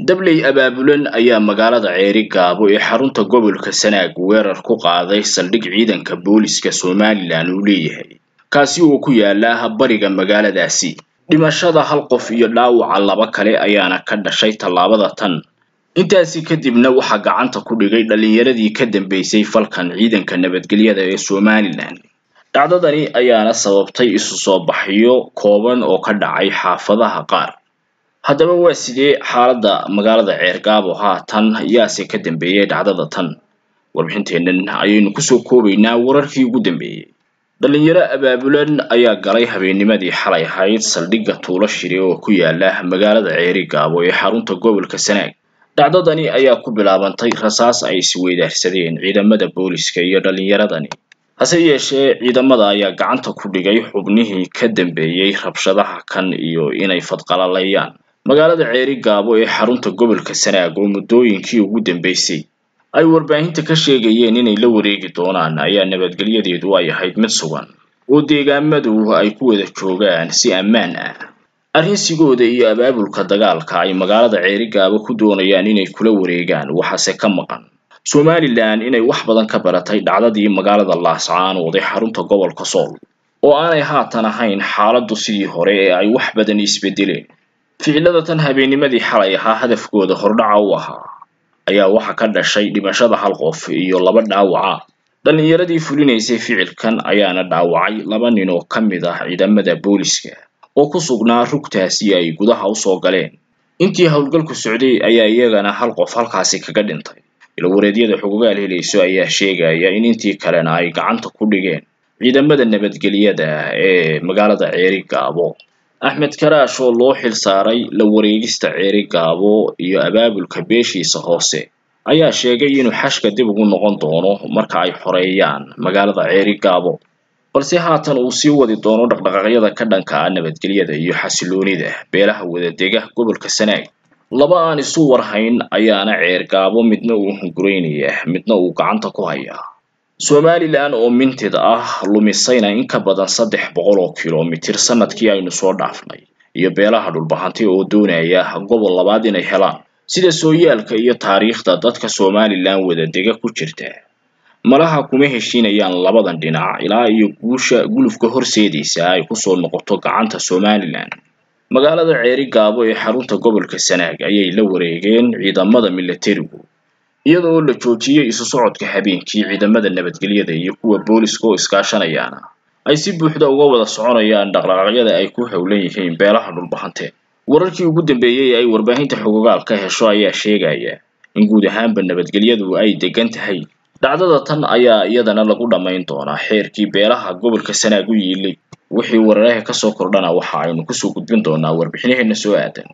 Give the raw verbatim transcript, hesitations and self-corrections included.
دبلي أبابلن أيام مقالة Ceerigaabo إحرونتا قبل كسناك ويرر كوقع ذي صندق عيدا كبوليس كسومالي لانوليه كاسيو كيالاها بريقا مقالة داسي دمشادا حلقو في يلاو على بكالي أيانا كدا شايتا لابدا تن إنتاسي كدب نو حقا عانتا كل غير لليردي كدن بيسي فالكان عيدا كنبت قليادا يسومالي لان دعداداني أيانا سببتاي إسو صباحيو كوبان أو كدا عاي حافظها قار haddaba waa sidee xaaladda magaalada Ceerigaabo haatan yaase ka dambeeyay dhacdada tan warbixinteenan ayaynu ku soo koobaynaa wararkii ugu dambeeyay dhalinyaro abaabulan ayaa galay habeennimadii xalay ahayd saldhiga tuula shiri oo ku yaala magaalada Ceerigaabo ee xarunta gobolka Sanaag dhacdadani ayaa ku bilaabantay rasaas ay is weydaarsadeen ciidamada booliska iyo dhalinyaradani hase yeeshee ciidamada ayaa gacanta ku dhigay xubnihii ka dambeeyay rabshadaha kan iyo inay fadqalalayaan magaalada Ceerigaabo ee xarunta gobolka Sanaag oo muddooyinkii ugu dambeysay ay warbaahinta ka sheegayeen inay la wareegi doonaan ayaa nabadgelyadeedu ay ahayd mid sugan oo deegaamadu ay ku wada joogaan si ammaan ah arrinsigooda iyo abaabulka dagaalka ay magaalada Ceerigaabo ku doonayaan inay kula wareegaan waxaase ka maqan Somaliland inay wax badan ka baratay dhacdadii magaalada Laascaan waday xarunta gobolka Sool oo aanay haatan ahayn xaaladdu sidii hore ee ay wax badan isbedeleen ficilada tan habeennimadii xalay ahaa hadafkooda hordhaca u ahaa ayaa waxa ka dhashay dhimashada hal qof iyo laba dhaawac dhalinyaradii fulinaysay ficilkan ayaana dhaawacay laba nin oo ka mid ah ciidamada booliska oo ku sugnaa rugtaasi ay gudaha u soo galeen intii hawlgalku socday ayaa iyagana hal qof halkaasi kaga dhintay ila wareediyada xuquuqda helayso ayaa sheegaya in intii kalena ay gacanta ku dhigeen ciidamada nabadgelyada ee magaalada Ceerigaabo Ahmed Karasho loo xil saaray la wareegista Ceerigaabo iyo abaabulka beeshiisa hoose ayaa sheegay inuu xashka dib ugu noqon doono marka ay xoreeyaan magaalada Ceerigaabo balse haatan uu sii wadi doono dhaqdhaqaaqyada ka dhanka ah nabadgelyada iyo xasiloonida beelaha wadadeega gobolka Sanaag laba aan isu warhayn ayaana Ceerigaabo midna uu hunguriinaya midna uu gacanta ku haya Somaliland oo mintid ah lumisayna in ka badan saddex boqol kiiloomitir sanadkii aynu soo dhaafnay iyo beelaha dhulbaxanti oo doonaya gobol labaad inay helaan sida sooyaalka iyo taariikhda dadka Somaliland wadadega ku jirta malaha kuma heshiinayaan labadan dhinac ilaa iyo guusha gulufka horseedaysa ay ku soo noqoto gacanta Somaliland magaalada Ceerigaabo ee xarunta gobolka Sanaag ayay la wareegeen ciidamada militarigu iyadoo la joojiyay isu socodka habeenkii ciidamada nabadgelyada iyo kuwa booliska oo iskaashanayaan ay si buuxda uga wada soconayaan dhaqdhaqaaqyada ay ku hawlan yihiin beelaha dhulbaxante wararkii ugu dambeeyay ay warbaahinta xuquuqda ka hesho ayaa sheegaya in guud ahaanba nabadgelyadu ay degan tahay dhacdada tan ayaa iyadana lagu dhamayn doonaa xeerkii beelaha gobolka Sanaag u yilay wixii wararka ka soo kordhana waxa aynu ku soo gudbin doonaa warbixinaheena soo aadan